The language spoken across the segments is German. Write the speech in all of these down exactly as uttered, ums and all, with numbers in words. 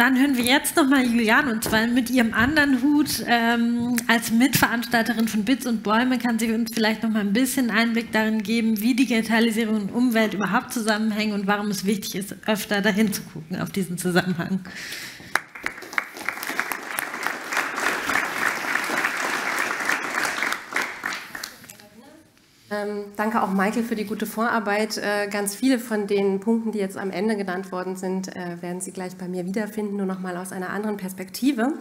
Dann hören wir jetzt nochmal Juliane, und zwar mit ihrem anderen Hut. Ähm, als Mitveranstalterin von Bits und Bäume kann sie uns vielleicht nochmal ein bisschen Einblick darin geben, wie Digitalisierung und Umwelt überhaupt zusammenhängen und warum es wichtig ist, öfter dahin zu gucken auf diesen Zusammenhang. Ähm, danke auch Michael für die gute Vorarbeit. Äh, ganz viele von den Punkten, die jetzt am Ende genannt worden sind, äh, werden Sie gleich bei mir wiederfinden, nur nochmal aus einer anderen Perspektive.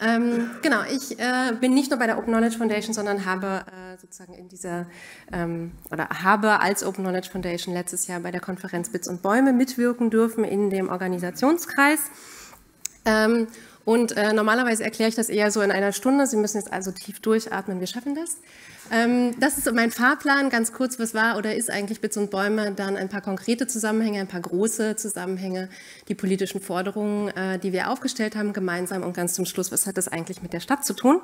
Ähm, genau, ich äh, bin nicht nur bei der Open Knowledge Foundation, sondern habe äh, sozusagen in dieser, ähm, oder habe als Open Knowledge Foundation letztes Jahr bei der Konferenz Bits und Bäume mitwirken dürfen in dem Organisationskreis. Ähm, und äh, normalerweise erkläre ich das eher so in einer Stunde. Sie müssen jetzt also tief durchatmen, wir schaffen das. Das ist mein Fahrplan, ganz kurz, was war oder ist eigentlich Bits und Bäume, dann ein paar konkrete Zusammenhänge, ein paar große Zusammenhänge, die politischen Forderungen, die wir aufgestellt haben gemeinsam, und ganz zum Schluss, was hat das eigentlich mit der Stadt zu tun?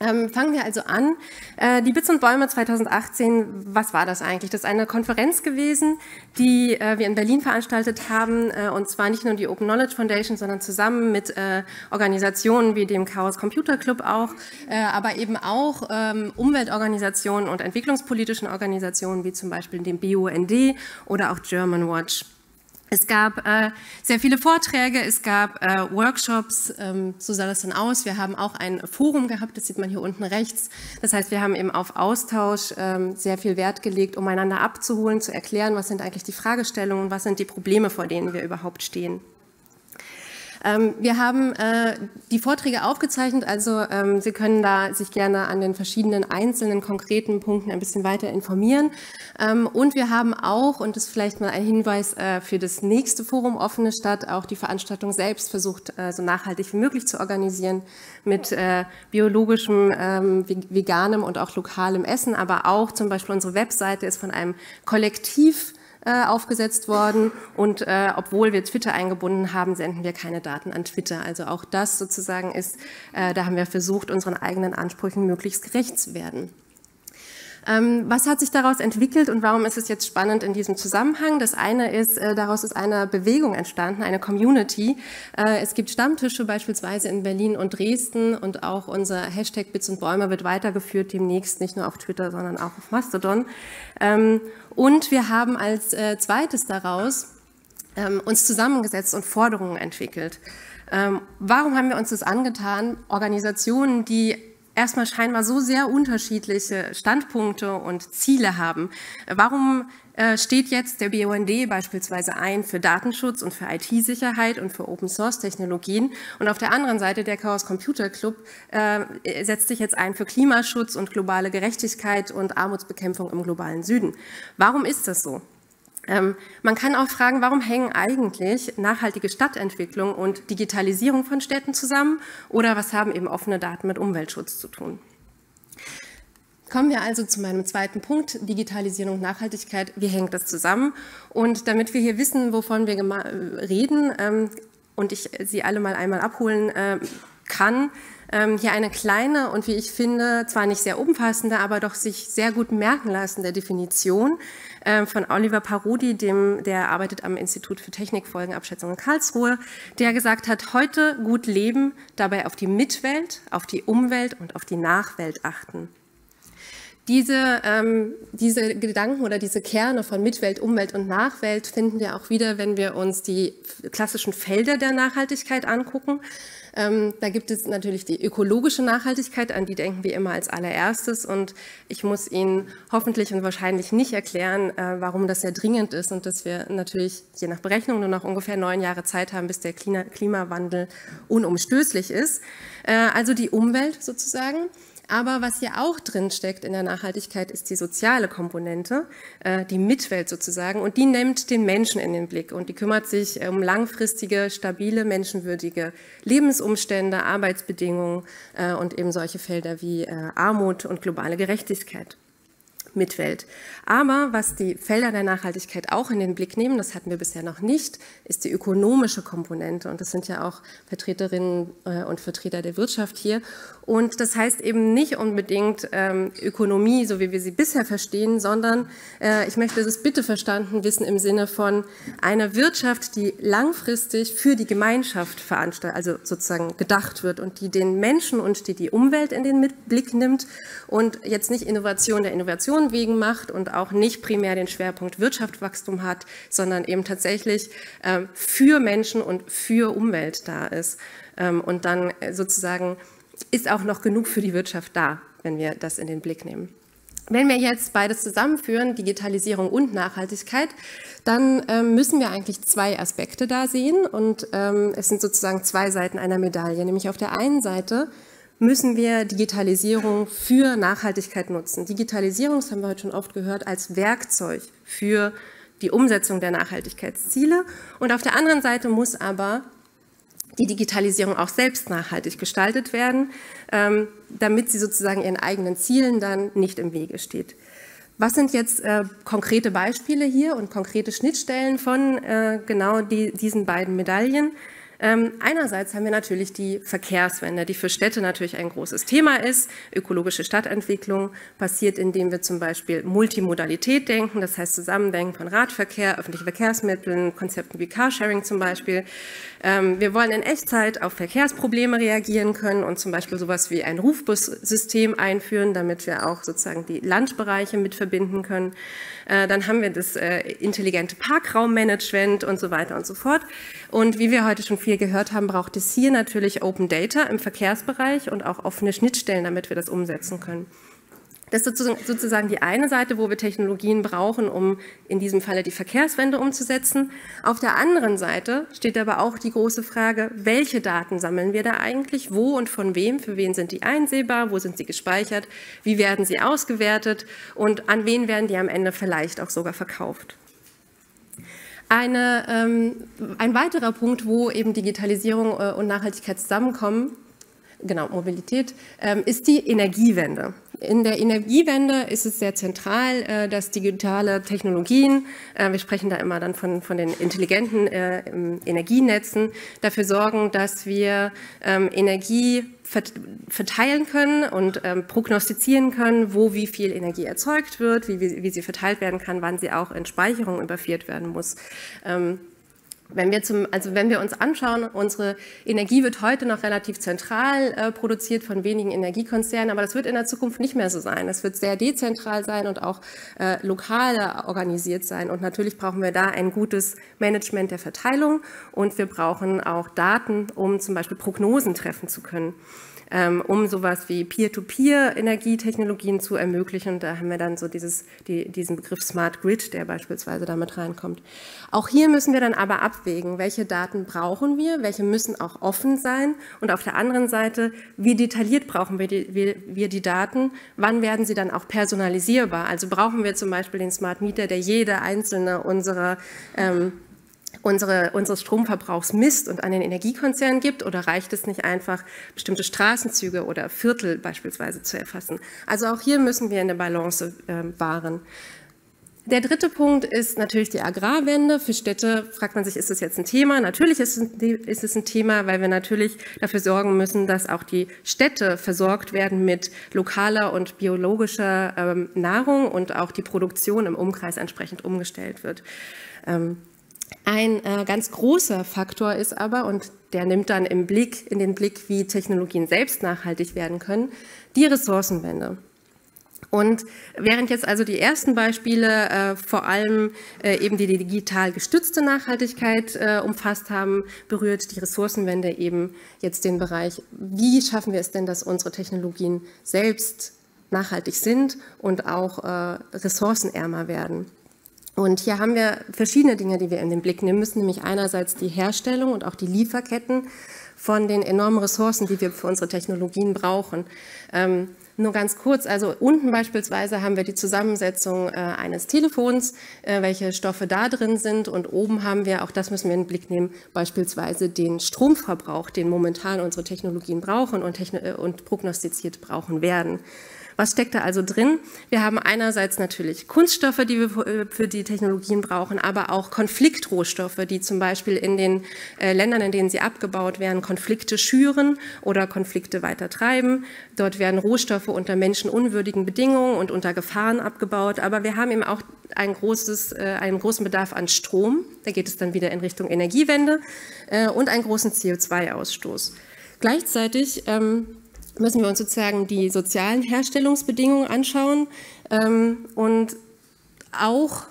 Ähm, fangen wir also an. Äh, die Bits und Bäume zweitausendachtzehn, was war das eigentlich? Das ist eine Konferenz gewesen, die äh, wir in Berlin veranstaltet haben, äh, und zwar nicht nur die Open Knowledge Foundation, sondern zusammen mit äh, Organisationen wie dem Chaos Computer Club auch, äh, aber eben auch ähm, Umweltorganisationen und entwicklungspolitischen Organisationen wie zum Beispiel dem B U N D oder auch Germanwatch. Es gab äh, sehr viele Vorträge, es gab äh, Workshops, ähm, so sah das dann aus. Wir haben auch ein Forum gehabt, das sieht man hier unten rechts. Das heißt, wir haben eben auf Austausch ähm, sehr viel Wert gelegt, um einander abzuholen, zu erklären, was sind eigentlich die Fragestellungen und was sind die Probleme, vor denen wir überhaupt stehen. Ähm, wir haben äh, die Vorträge aufgezeichnet, also ähm, Sie können da sich gerne an den verschiedenen einzelnen konkreten Punkten ein bisschen weiter informieren. Ähm, und wir haben auch, und das ist vielleicht mal ein Hinweis äh, für das nächste Forum Offene Stadt, auch die Veranstaltung selbst versucht, äh, so nachhaltig wie möglich zu organisieren, mit äh, biologischem, ähm, veganem und auch lokalem Essen, aber auch zum Beispiel unsere Webseite ist von einem Kollektiv aufgesetzt worden, und äh, obwohl wir Twitter eingebunden haben, senden wir keine Daten an Twitter. Also auch das sozusagen ist, äh, da haben wir versucht, unseren eigenen Ansprüchen möglichst gerecht zu werden. Ähm, was hat sich daraus entwickelt und warum ist es jetzt spannend in diesem Zusammenhang? Das eine ist, äh, daraus ist eine Bewegung entstanden, eine Community. Äh, es gibt Stammtische beispielsweise in Berlin und Dresden, und auch unser Hashtag Bits und Bäume wird weitergeführt demnächst, nicht nur auf Twitter, sondern auch auf Mastodon. Ähm, Und wir haben als äh, zweites daraus ähm, uns zusammengesetzt und Forderungen entwickelt. Ähm, warum haben wir uns das angetan? Organisationen, die erstmal scheinbar so sehr unterschiedliche Standpunkte und Ziele haben. Warum äh, steht jetzt der B U N D beispielsweise ein für Datenschutz und für I T-Sicherheit und für Open-Source-Technologien, und auf der anderen Seite der Chaos Computer Club äh, setzt sich jetzt ein für Klimaschutz und globale Gerechtigkeit und Armutsbekämpfung im globalen Süden? Warum ist das so? Ähm, man kann auch fragen, warum hängen eigentlich nachhaltige Stadtentwicklung und Digitalisierung von Städten zusammen, oder was haben eben offene Daten mit Umweltschutz zu tun? Kommen wir also zu meinem zweiten Punkt, Digitalisierung und Nachhaltigkeit, wie hängt das zusammen? Und damit wir hier wissen, wovon wir reden, ähm, und ich Sie alle mal einmal abholen äh, kann, Ähm, hier eine kleine und, wie ich finde, zwar nicht sehr umfassende, aber doch sich sehr gut merken lassende Definition äh, von Oliver Parodi, dem, der arbeitet am Institut für Technikfolgenabschätzung in Karlsruhe, der gesagt hat, heute gut leben, dabei auf die Mitwelt, auf die Umwelt und auf die Nachwelt achten. Diese, ähm, diese Gedanken oder diese Kerne von Mitwelt, Umwelt und Nachwelt finden wir auch wieder, wenn wir uns die klassischen Felder der Nachhaltigkeit angucken. Ähm, da gibt es natürlich die ökologische Nachhaltigkeit, an die denken wir immer als allererstes, und ich muss Ihnen hoffentlich und wahrscheinlich nicht erklären, äh, warum das sehr dringend ist und dass wir natürlich je nach Berechnung nur noch ungefähr neun Jahre Zeit haben, bis der Klima Klimawandel unumstößlich ist. Äh, also die Umwelt sozusagen. Aber was hier auch drin steckt in der Nachhaltigkeit, ist die soziale Komponente, die Mitwelt sozusagen, und die nimmt den Menschen in den Blick, und die kümmert sich um langfristige, stabile, menschenwürdige Lebensumstände, Arbeitsbedingungen und eben solche Felder wie Armut und globale Gerechtigkeit. mitwählt. Aber was die Felder der Nachhaltigkeit auch in den Blick nehmen, das hatten wir bisher noch nicht, ist die ökonomische Komponente. Und das sind ja auch Vertreterinnen und Vertreter der Wirtschaft hier. Und das heißt eben nicht unbedingt ähm, Ökonomie, so wie wir sie bisher verstehen, sondern äh, ich möchte das bitte verstanden wissen im Sinne von einer Wirtschaft, die langfristig für die Gemeinschaft veranstaltet, also sozusagen gedacht wird und die den Menschen und die, die Umwelt in den Blick nimmt und jetzt nicht Innovation der Innovation wegen macht und auch nicht primär den Schwerpunkt Wirtschaftswachstum hat, sondern eben tatsächlich äh, für Menschen und für Umwelt da ist ähm, und dann äh, sozusagen ist auch noch genug für die Wirtschaft da, wenn wir das in den Blick nehmen. Wenn wir jetzt beides zusammenführen, Digitalisierung und Nachhaltigkeit, dann ähm, müssen wir eigentlich zwei Aspekte da sehen und ähm, es sind sozusagen zwei Seiten einer Medaille. Nämlich auf der einen Seite müssen wir Digitalisierung für Nachhaltigkeit nutzen. Digitalisierung, das haben wir heute schon oft gehört, als Werkzeug für die Umsetzung der Nachhaltigkeitsziele. Und auf der anderen Seite muss aber die Digitalisierung auch selbst nachhaltig gestaltet werden, damit sie sozusagen ihren eigenen Zielen dann nicht im Wege steht. Was sind jetzt konkrete Beispiele hier und konkrete Schnittstellen von genau diesen beiden Medaillen? Einerseits haben wir natürlich die Verkehrswende, die für Städte natürlich ein großes Thema ist. Ökologische Stadtentwicklung passiert, indem wir zum Beispiel Multimodalität denken, das heißt Zusammendenken von Radverkehr, öffentlichen Verkehrsmitteln, Konzepten wie Carsharing zum Beispiel. Wir wollen in Echtzeit auf Verkehrsprobleme reagieren können und zum Beispiel sowas wie ein Rufbussystem einführen, damit wir auch sozusagen die Landbereiche mit verbinden können. Dann haben wir das intelligente Parkraummanagement und so weiter und so fort. Und wie wir heute schon viel gehört haben, braucht es hier natürlich Open Data im Verkehrsbereich und auch offene Schnittstellen, damit wir das umsetzen können. Das ist sozusagen die eine Seite, wo wir Technologien brauchen, um in diesem Falle die Verkehrswende umzusetzen. Auf der anderen Seite steht aber auch die große Frage, welche Daten sammeln wir da eigentlich, wo und von wem, für wen sind die einsehbar, wo sind sie gespeichert, wie werden sie ausgewertet und an wen werden die am Ende vielleicht auch sogar verkauft. Eine, ähm, ein weiterer Punkt, wo eben Digitalisierung äh, und Nachhaltigkeit zusammenkommen, genau, Mobilität, ähm, ist die Energiewende. In der Energiewende ist es sehr zentral, äh, dass digitale Technologien, äh, wir sprechen da immer dann von, von den intelligenten äh, Energienetzen, dafür sorgen, dass wir ähm, Energie verteilen können und ähm, prognostizieren können, wo wie viel Energie erzeugt wird, wie, wie, wie sie verteilt werden kann, wann sie auch in Speicherung überführt werden muss. Ähm, wenn wir zum, also wenn wir uns anschauen, unsere Energie wird heute noch relativ zentral äh, produziert von wenigen Energiekonzernen, aber das wird in der Zukunft nicht mehr so sein. Das wird sehr dezentral sein und auch äh, lokal organisiert sein. Und natürlich brauchen wir da ein gutes Management der Verteilung und wir brauchen auch Daten, um zum Beispiel Prognosen treffen zu können, ähm, um sowas wie Peer-to-Peer-Energietechnologien zu ermöglichen. Da haben wir dann so dieses, die, diesen Begriff Smart Grid, der beispielsweise damit reinkommt. Auch hier müssen wir dann aber ab Abwägen, welche Daten brauchen wir, welche müssen auch offen sein und auf der anderen Seite, wie detailliert brauchen wir die, wir, wir die Daten, wann werden sie dann auch personalisierbar, also brauchen wir zum Beispiel den Smart Meter, der jede einzelne unserer ähm, Unsere, unseres Stromverbrauchs misst und an den Energiekonzern gibt oder reicht es nicht einfach, bestimmte Straßenzüge oder Viertel beispielsweise zu erfassen. Also auch hier müssen wir eine Balance äh, wahren. Der dritte Punkt ist natürlich die Agrarwende. Für Städte fragt man sich, ist das jetzt ein Thema? Natürlich ist es ein Thema, weil wir natürlich dafür sorgen müssen, dass auch die Städte versorgt werden mit lokaler und biologischer ähm, Nahrung und auch die Produktion im Umkreis entsprechend umgestellt wird. Ähm, ein äh, ganz großer Faktor ist aber, und der nimmt dann im Blick, in den Blick, wie Technologien selbst nachhaltig werden können, die Ressourcenwende. Und während jetzt also die ersten Beispiele äh, vor allem äh, eben die digital gestützte Nachhaltigkeit äh, umfasst haben, berührt die Ressourcenwende eben jetzt den Bereich, wie schaffen wir es denn, dass unsere Technologien selbst nachhaltig sind und auch äh, ressourcenärmer werden. Und hier haben wir verschiedene Dinge, die wir in den Blick nehmen müssen, nämlich einerseits die Herstellung und auch die Lieferketten von den enormen Ressourcen, die wir für unsere Technologien brauchen. Ähm, Nur ganz kurz, also unten beispielsweise haben wir die Zusammensetzung äh, eines Telefons, äh, welche Stoffe da drin sind und oben haben wir, auch das müssen wir in den Blick nehmen, beispielsweise den Stromverbrauch, den momentan unsere Technologien brauchen und, techno und prognostiziert brauchen werden. Was steckt da also drin? Wir haben einerseits natürlich Kunststoffe, die wir für die Technologien brauchen, aber auch Konfliktrohstoffe, die zum Beispiel in den äh, Ländern, in denen sie abgebaut werden, Konflikte schüren oder Konflikte weiter treiben. Dort werden Rohstoffe unter menschenunwürdigen Bedingungen und unter Gefahren abgebaut. Aber wir haben eben auch ein großes, äh, einen großen Bedarf an Strom. Da geht es dann wieder in Richtung Energiewende äh, und einen großen C O zwei Ausstoß. Gleichzeitig ähm, müssen wir uns sozusagen die sozialen Herstellungsbedingungen anschauen ähm, und auch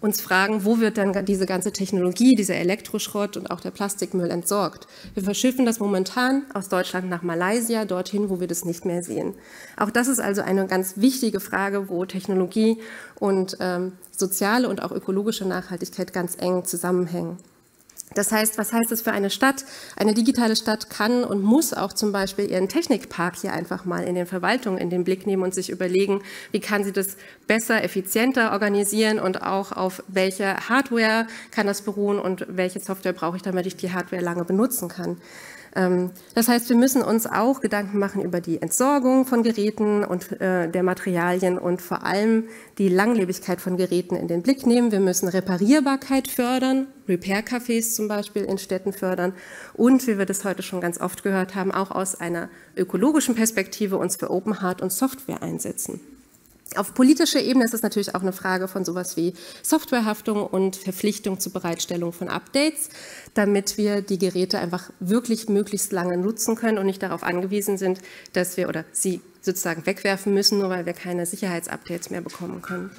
uns fragen, wo wird dann diese ganze Technologie, dieser Elektroschrott und auch der Plastikmüll entsorgt. Wir verschiffen das momentan aus Deutschland nach Malaysia, dorthin, wo wir das nicht mehr sehen. Auch das ist also eine ganz wichtige Frage, wo Technologie und ähm, soziale und auch ökologische Nachhaltigkeit ganz eng zusammenhängen. Das heißt, was heißt das für eine Stadt? Eine digitale Stadt kann und muss auch zum Beispiel ihren Technikpark hier einfach mal in den Verwaltungen in den Blick nehmen und sich überlegen, wie kann sie das besser, effizienter organisieren und auch auf welche Hardware kann das beruhen und welche Software brauche ich, damit ich die Hardware lange benutzen kann. Das heißt, wir müssen uns auch Gedanken machen über die Entsorgung von Geräten und äh, der Materialien und vor allem die Langlebigkeit von Geräten in den Blick nehmen. Wir müssen Reparierbarkeit fördern, Repair-Cafés zum Beispiel in Städten fördern und, wie wir das heute schon ganz oft gehört haben, auch aus einer ökologischen Perspektive uns für Open Hard und Software einsetzen. Auf politischer Ebene ist es natürlich auch eine Frage von sowas wie Softwarehaftung und Verpflichtung zur Bereitstellung von Updates, damit wir die Geräte einfach wirklich möglichst lange nutzen können und nicht darauf angewiesen sind, dass wir oder sie sozusagen wegwerfen müssen, nur weil wir keine Sicherheitsupdates mehr bekommen können.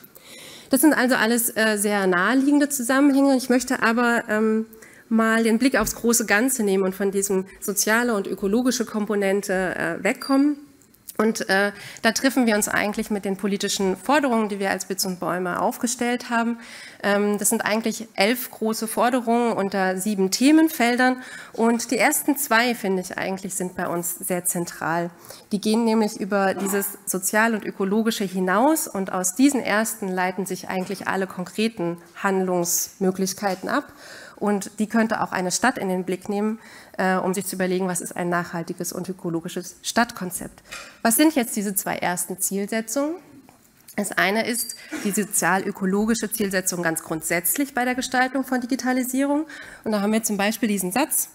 Das sind also alles äh, sehr naheliegende Zusammenhänge. Ich möchte aber ähm, mal den Blick aufs große Ganze nehmen und von diesem soziale und ökologische Komponente äh, wegkommen. Und äh, da treffen wir uns eigentlich mit den politischen Forderungen, die wir als Bits und Bäume aufgestellt haben. Ähm, das sind eigentlich elf große Forderungen unter sieben Themenfeldern. Und die ersten zwei, finde ich eigentlich, sind bei uns sehr zentral. Die gehen nämlich über dieses Sozial- und Ökologische hinaus. Und aus diesen ersten leiten sich eigentlich alle konkreten Handlungsmöglichkeiten ab. Und die könnte auch eine Stadt in den Blick nehmen, äh, um sich zu überlegen, was ist ein nachhaltiges und ökologisches Stadtkonzept. Was sind jetzt diese zwei ersten Zielsetzungen? Das eine ist die sozial-ökologische Zielsetzung ganz grundsätzlich bei der Gestaltung von Digitalisierung. Und da haben wir zum Beispiel diesen Satz: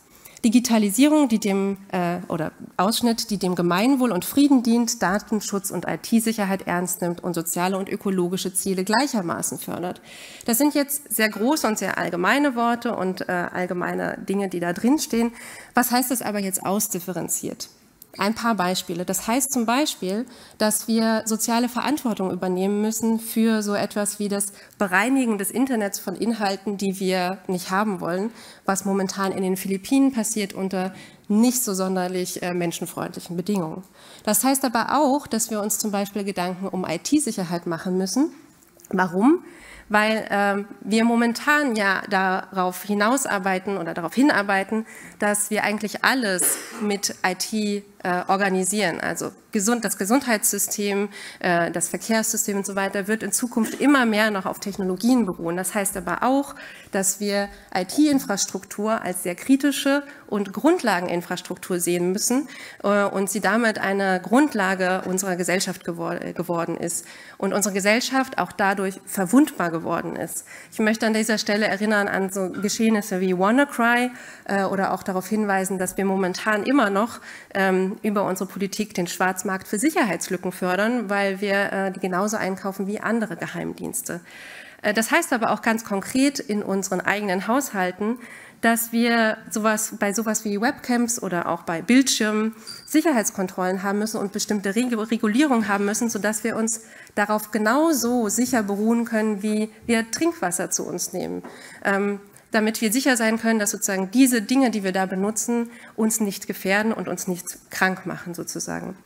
Digitalisierung, die dem, äh, oder Ausschnitt, die dem Gemeinwohl und Frieden dient, Datenschutz und I T-Sicherheit ernst nimmt und soziale und ökologische Ziele gleichermaßen fördert. Das sind jetzt sehr große und sehr allgemeine Worte und äh, allgemeine Dinge, die da drin stehen. Was heißt das aber jetzt ausdifferenziert? Ein paar Beispiele. Das heißt zum Beispiel, dass wir soziale Verantwortung übernehmen müssen für so etwas wie das Bereinigen des Internets von Inhalten, die wir nicht haben wollen, was momentan in den Philippinen passiert unter nicht so sonderlich äh, menschenfreundlichen Bedingungen. Das heißt aber auch, dass wir uns zum Beispiel Gedanken um I T-Sicherheit machen müssen. Warum? Weil äh, wir momentan ja darauf hinausarbeiten oder darauf hinarbeiten, dass wir eigentlich alles mit I T äh, organisieren. Also gesund, das Gesundheitssystem, äh, das Verkehrssystem und so weiter wird in Zukunft immer mehr noch auf Technologien beruhen. Das heißt aber auch, dass wir I T-Infrastruktur als sehr kritische und Grundlageninfrastruktur sehen müssen äh, und sie damit eine Grundlage unserer Gesellschaft gewor- geworden ist und unsere Gesellschaft auch dadurch verwundbar geworden ist. Ich möchte an dieser Stelle erinnern an so Geschehnisse wie WannaCry äh, oder auch darauf hinweisen, dass wir momentan immer noch ähm, über unsere Politik den Schwarzmarkt für Sicherheitslücken fördern, weil wir äh, die genauso einkaufen wie andere Geheimdienste. Äh, das heißt aber auch ganz konkret in unseren eigenen Haushalten, dass wir sowas, bei sowas wie Webcams oder auch bei Bildschirmen Sicherheitskontrollen haben müssen und bestimmte Regulierungen haben müssen, sodass wir uns darauf genauso sicher beruhen können, wie wir Trinkwasser zu uns nehmen. Ähm, damit wir sicher sein können, dass sozusagen diese Dinge, die wir da benutzen, uns nicht gefährden und uns nicht krank machen sozusagen.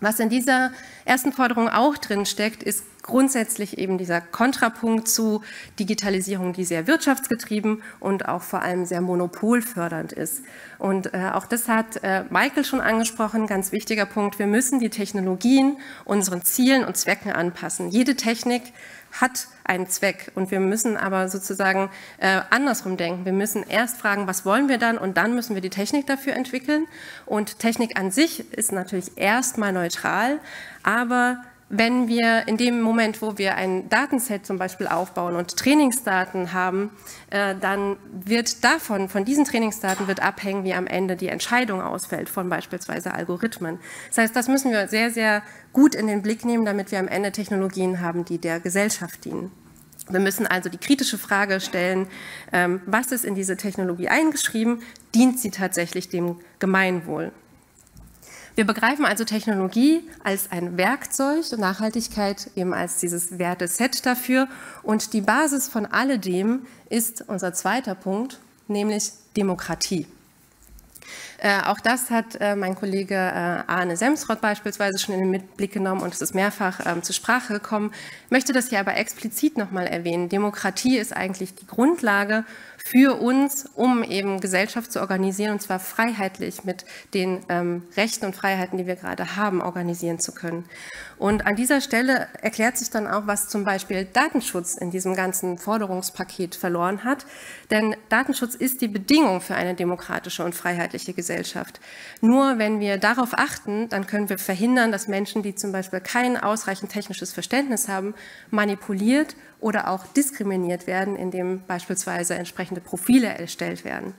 Was in dieser ersten Forderung auch drin steckt, ist grundsätzlich eben dieser Kontrapunkt zu Digitalisierung, die sehr wirtschaftsgetrieben und auch vor allem sehr monopolfördernd ist. Und äh, auch das hat äh, Michael schon angesprochen, ganz wichtiger Punkt, wir müssen die Technologien unseren Zielen und Zwecken anpassen. Jede Technik hat einen Zweck und wir müssen aber sozusagen äh, andersrum denken. Wir müssen erst fragen, was wollen wir dann, und dann müssen wir die Technik dafür entwickeln. Und Technik an sich ist natürlich erstmal neutral, aber wenn wir in dem Moment, wo wir ein Datenset zum Beispiel aufbauen und Trainingsdaten haben, äh, dann wird davon, von diesen Trainingsdaten wird abhängen, wie am Ende die Entscheidung ausfällt von beispielsweise Algorithmen. Das heißt, das müssen wir sehr, sehr gut in den Blick nehmen, damit wir am Ende Technologien haben, die der Gesellschaft dienen. Wir müssen also die kritische Frage stellen, ähm, was ist in diese Technologie eingeschrieben, dient sie tatsächlich dem Gemeinwohl? Wir begreifen also Technologie als ein Werkzeug und Nachhaltigkeit eben als dieses Werteset dafür. Und die Basis von alledem ist unser zweiter Punkt, nämlich Demokratie. Äh, auch das hat äh, mein Kollege äh, Arne Semsrott beispielsweise schon in den Blick genommen und es ist mehrfach ähm, zur Sprache gekommen. Ich möchte das hier aber explizit nochmal erwähnen. Demokratie ist eigentlich die Grundlage für uns, um eben Gesellschaft zu organisieren, und zwar freiheitlich mit den ähm, Rechten und Freiheiten, die wir gerade haben, organisieren zu können. Und an dieser Stelle erklärt sich dann auch, was zum Beispiel Datenschutz in diesem ganzen Forderungspaket verloren hat. Denn Datenschutz ist die Bedingung für eine demokratische und freiheitliche Gesellschaft. Nur wenn wir darauf achten, dann können wir verhindern, dass Menschen, die zum Beispiel kein ausreichend technisches Verständnis haben, manipuliert oder auch diskriminiert werden, indem beispielsweise entsprechende Profile erstellt werden.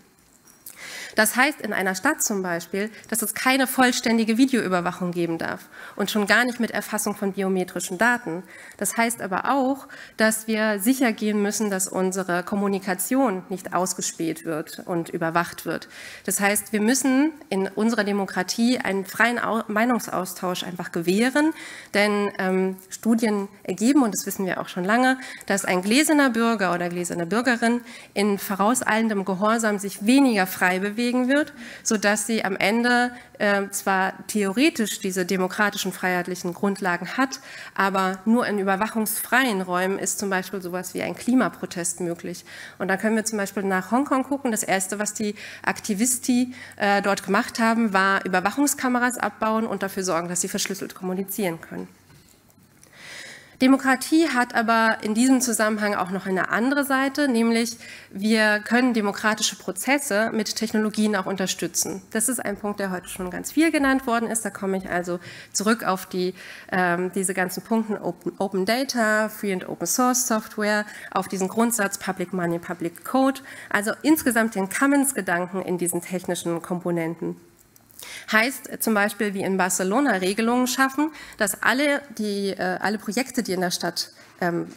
Das heißt in einer Stadt zum Beispiel, dass es keine vollständige Videoüberwachung geben darf und schon gar nicht mit Erfassung von biometrischen Daten. Das heißt aber auch, dass wir sicher gehen müssen, dass unsere Kommunikation nicht ausgespäht wird und überwacht wird. Das heißt, wir müssen in unserer Demokratie einen freien Meinungsaustausch einfach gewähren, denn ähm, Studien ergeben, und das wissen wir auch schon lange, dass ein gläserner Bürger oder gläserne Bürgerin in vorauseilendem Gehorsam sich weniger frei bewegt wird, sodass sie am Ende äh, zwar theoretisch diese demokratischen, freiheitlichen Grundlagen hat, aber nur in überwachungsfreien Räumen ist zum Beispiel sowas wie ein Klimaprotest möglich. Und da können wir zum Beispiel nach Hongkong gucken. Das Erste, was die Aktivisti äh, dort gemacht haben, war Überwachungskameras abbauen und dafür sorgen, dass sie verschlüsselt kommunizieren können. Demokratie hat aber in diesem Zusammenhang auch noch eine andere Seite, nämlich wir können demokratische Prozesse mit Technologien auch unterstützen. Das ist ein Punkt, der heute schon ganz viel genannt worden ist. Da komme ich also zurück auf die, ähm, diese ganzen Punkte Open, Open Data, Free and Open Source Software, auf diesen Grundsatz Public Money, Public Code, also insgesamt den Commons-Gedanken in diesen technischen Komponenten. Heißt zum Beispiel wie in Barcelona Regelungen schaffen, dass alle, die, äh, alle Projekte, die in der Stadt ähm,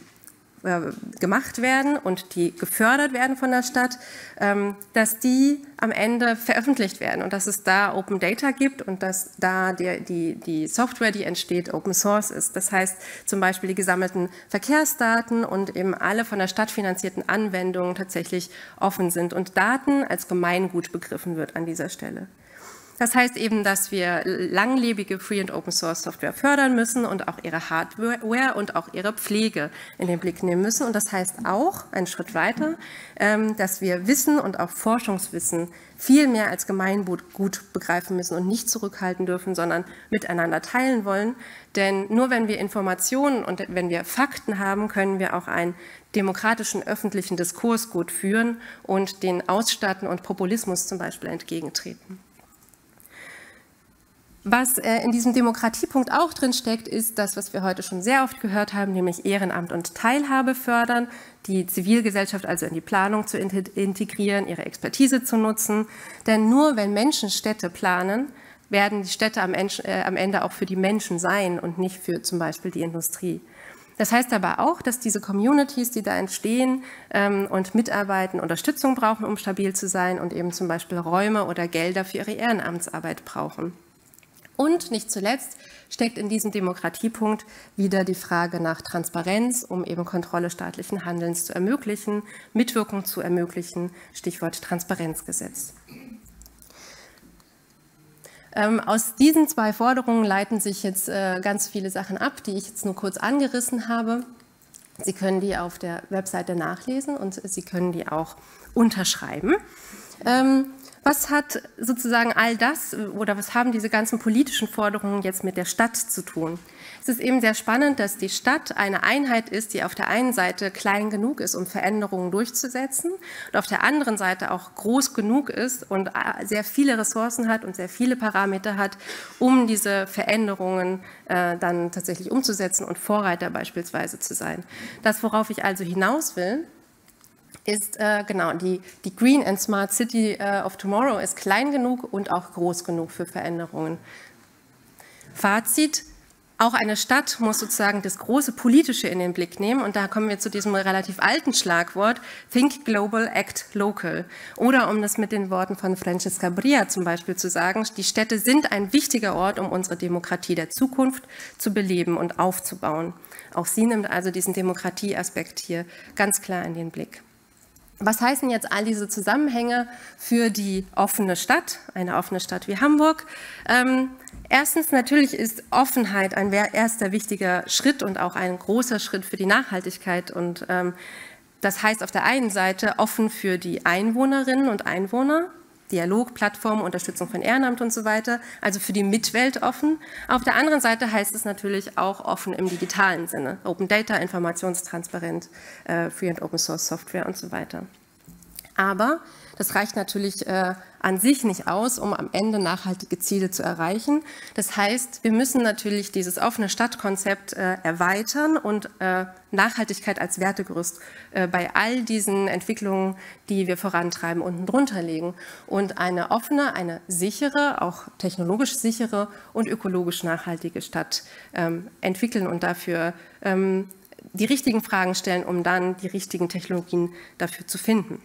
äh, gemacht werden und die gefördert werden von der Stadt, ähm, dass die am Ende veröffentlicht werden und dass es da Open Data gibt und dass da die, die, die Software, die entsteht, Open Source ist. Das heißt zum Beispiel die gesammelten Verkehrsdaten und eben alle von der Stadt finanzierten Anwendungen tatsächlich offen sind und Daten als Gemeingut begriffen wird an dieser Stelle. Das heißt eben, dass wir langlebige Free- und Open-Source-Software fördern müssen und auch ihre Hardware und auch ihre Pflege in den Blick nehmen müssen. Und das heißt auch, einen Schritt weiter, dass wir Wissen und auch Forschungswissen viel mehr als Gemeingut gut begreifen müssen und nicht zurückhalten dürfen, sondern miteinander teilen wollen. Denn nur wenn wir Informationen und wenn wir Fakten haben, können wir auch einen demokratischen öffentlichen Diskurs gut führen und den Ausstatten und Populismus zum Beispiel entgegentreten. Was in diesem Demokratiepunkt auch drin steckt, ist das, was wir heute schon sehr oft gehört haben, nämlich Ehrenamt und Teilhabe fördern, die Zivilgesellschaft also in die Planung zu integrieren, ihre Expertise zu nutzen. Denn nur wenn Menschen Städte planen, werden die Städte am Ende auch für die Menschen sein und nicht für zum Beispiel die Industrie. Das heißt aber auch, dass diese Communities, die da entstehen ähm, und mitarbeiten, Unterstützung brauchen, um stabil zu sein und eben zum Beispiel Räume oder Gelder für ihre Ehrenamtsarbeit brauchen. Und nicht zuletzt steckt in diesem Demokratiepunkt wieder die Frage nach Transparenz, um eben Kontrolle staatlichen Handelns zu ermöglichen, Mitwirkung zu ermöglichen, Stichwort Transparenzgesetz. Ähm, aus diesen zwei Forderungen leiten sich jetzt äh, ganz viele Sachen ab, die ich jetzt nur kurz angerissen habe. Sie können die auf der Webseite nachlesen und Sie können die auch unterschreiben. Ähm, was hat sozusagen all das oder was haben diese ganzen politischen Forderungen jetzt mit der Stadt zu tun? Es ist eben sehr spannend, dass die Stadt eine Einheit ist, die auf der einen Seite klein genug ist, um Veränderungen durchzusetzen und auf der anderen Seite auch groß genug ist und sehr viele Ressourcen hat und sehr viele Parameter hat, um diese Veränderungen äh, dann tatsächlich umzusetzen und Vorreiter beispielsweise zu sein. Das, worauf ich also hinaus will, ist äh, genau die, die Green and Smart City äh, of Tomorrow ist klein genug und auch groß genug für Veränderungen. Fazit: Auch eine Stadt muss sozusagen das große Politische in den Blick nehmen und da kommen wir zu diesem relativ alten Schlagwort Think Global, Act Local. Oder um das mit den Worten von Francesca Bria zum Beispiel zu sagen, die Städte sind ein wichtiger Ort, um unsere Demokratie der Zukunft zu beleben und aufzubauen. Auch sie nimmt also diesen Demokratieaspekt hier ganz klar in den Blick. Was heißen jetzt all diese Zusammenhänge für die offene Stadt, eine offene Stadt wie Hamburg? Ähm, erstens, natürlich ist Offenheit ein erster wichtiger Schritt und auch ein großer Schritt für die Nachhaltigkeit. Und ähm, das heißt auf der einen Seite offen für die Einwohnerinnen und Einwohner, Dialog, Plattform, Unterstützung von Ehrenamt und so weiter, also für die Mitwelt offen. Auf der anderen Seite heißt es natürlich auch offen im digitalen Sinne, Open Data, informationstransparent, äh, Free and Open Source Software und so weiter. Aber das reicht natürlich äh, an sich nicht aus, um am Ende nachhaltige Ziele zu erreichen. Das heißt, wir müssen natürlich dieses offene Stadtkonzept äh, erweitern und äh, Nachhaltigkeit als Wertegerüst äh, bei all diesen Entwicklungen, die wir vorantreiben, unten drunter legen. Und eine offene, eine sichere, auch technologisch sichere und ökologisch nachhaltige Stadt ähm, entwickeln und dafür ähm, die richtigen Fragen stellen, um dann die richtigen Technologien dafür zu finden.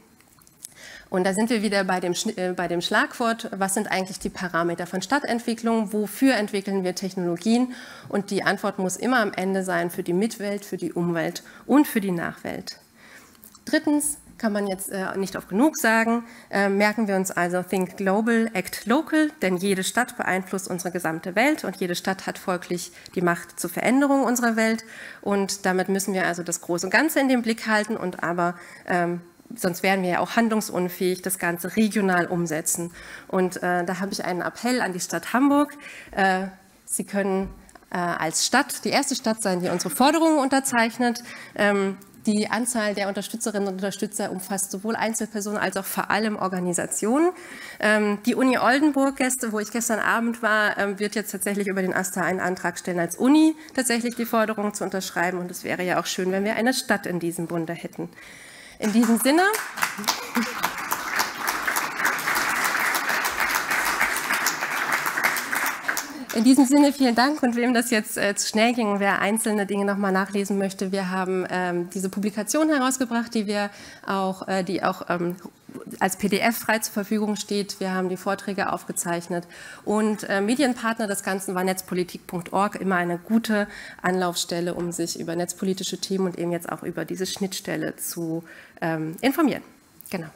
Und da sind wir wieder bei dem, äh, bei dem Schlagwort, was sind eigentlich die Parameter von Stadtentwicklung, wofür entwickeln wir Technologien? Und die Antwort muss immer am Ende sein für die Mitwelt, für die Umwelt und für die Nachwelt. Drittens kann man jetzt äh, nicht oft genug sagen, äh, merken wir uns also Think Global, Act Local, denn jede Stadt beeinflusst unsere gesamte Welt und jede Stadt hat folglich die Macht zur Veränderung unserer Welt. Und damit müssen wir also das große Ganze in den Blick halten und aber ähm, sonst wären wir ja auch handlungsunfähig, das Ganze regional umsetzen. Und äh, da habe ich einen Appell an die Stadt Hamburg. Äh, Sie können äh, als Stadt die erste Stadt sein, die unsere Forderungen unterzeichnet. Ähm, die Anzahl der Unterstützerinnen und Unterstützer umfasst sowohl Einzelpersonen als auch vor allem Organisationen. Ähm, die Uni Oldenburg, wo ich gestern Abend war, ähm, wird jetzt tatsächlich über den AStA einen Antrag stellen, als Uni tatsächlich die Forderung zu unterschreiben. Und es wäre ja auch schön, wenn wir eine Stadt in diesem Bunde hätten. In diesem Sinne, in diesem Sinne vielen Dank und wem das jetzt äh, zu schnell ging, wer einzelne Dinge nochmal nachlesen möchte, wir haben ähm, diese Publikation herausgebracht, die wir auch, äh, die auch ähm, als P D F frei zur Verfügung steht. Wir haben die Vorträge aufgezeichnet und äh, Medienpartner des Ganzen war netzpolitik punkt org, immer eine gute Anlaufstelle, um sich über netzpolitische Themen und eben jetzt auch über diese Schnittstelle zu ähm, informieren. Genau.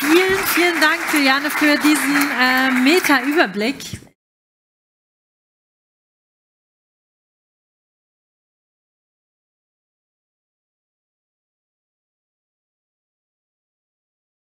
Vielen, vielen Dank, Juliane, für diesen äh, Meta-Überblick.